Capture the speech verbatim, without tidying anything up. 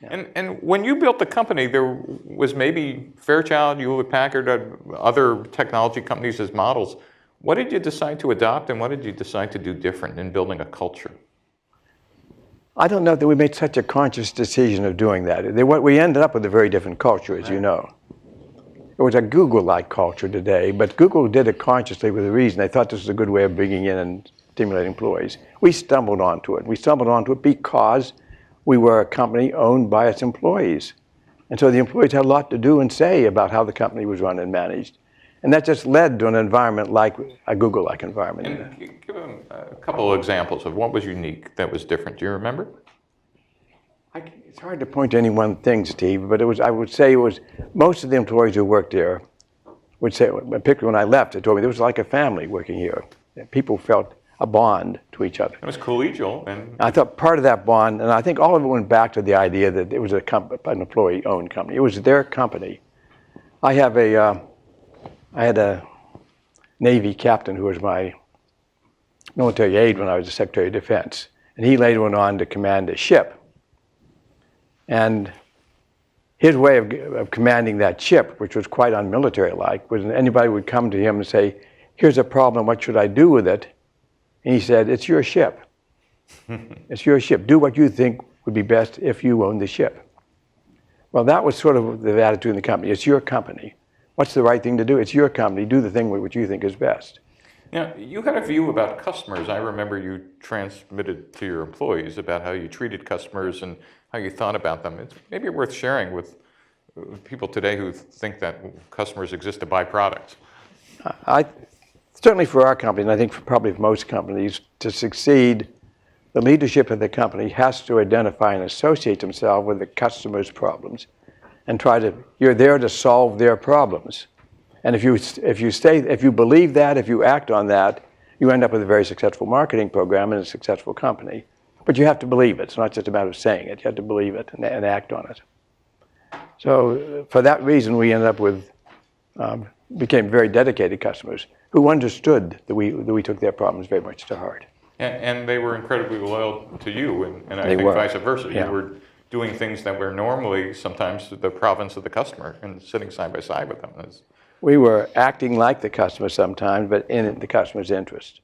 Yeah. And, and when you built the company, there was maybe Fairchild, Hewlett Packard, other technology companies as models. What did you decide to adopt, and what did you decide to do different in building a culture? I don't know that we made such a conscious decision of doing that. They, what, we ended up with a very different culture, as you know. It was a Google-like culture today, but Google did it consciously with a reason. They thought this was a good way of bringing in and stimulating employees. We stumbled onto it. We stumbled onto it because we were a company owned by its employees. And so the employees had a lot to do and say about how the company was run and managed. And that just led to an environment like a Google-like environment. And give them a couple of examples of what was unique that was different. Do you remember? I, it's hard to point to any one thing, Steve, but it was, I would say it was most of the employees who worked there would say, particularly when I left, they told me there was like a family working here. People felt a bond to each other. It was collegial. And I thought part of that bond, and I think all of it went back to the idea that it was a comp an employee-owned company. It was their company. I have a... Uh, I had a Navy captain who was my military aide when I was the Secretary of Defense, and he later went on to command a ship. And his way of, of commanding that ship, which was quite unmilitary-like, was anybody would come to him and say, here's a problem, what should I do with it? And he said, it's your ship. It's your ship. Do what you think would be best if you owned the ship. Well, that was sort of the attitude in the company. It's your company. What's the right thing to do? It's your company. Do the thing which you think is best. Now, you had a view about customers. I remember you transmitted to your employees about how you treated customers and how you thought about them. It's maybe worth sharing with people today who think that customers exist to buy products. I, certainly for our company, and I think for probably for most companies, to succeed, the leadership of the company has to identify and associate themselves with the customer's problems. And try to, you're there to solve their problems. And if you, if you stay, if you believe that, if you act on that, you end up with a very successful marketing program and a successful company. But you have to believe it. It's not just a matter of saying it. You have to believe it and, and act on it. So for that reason, we ended up with, um, became very dedicated customers who understood that we, that we took their problems very much to heart. And, and they were incredibly loyal to you, and, and I they think were. vice versa. Yeah. You were doing things that were normally sometimes the province of the customer and sitting side by side with them. We were acting like the customer sometimes, but in the customer's interest.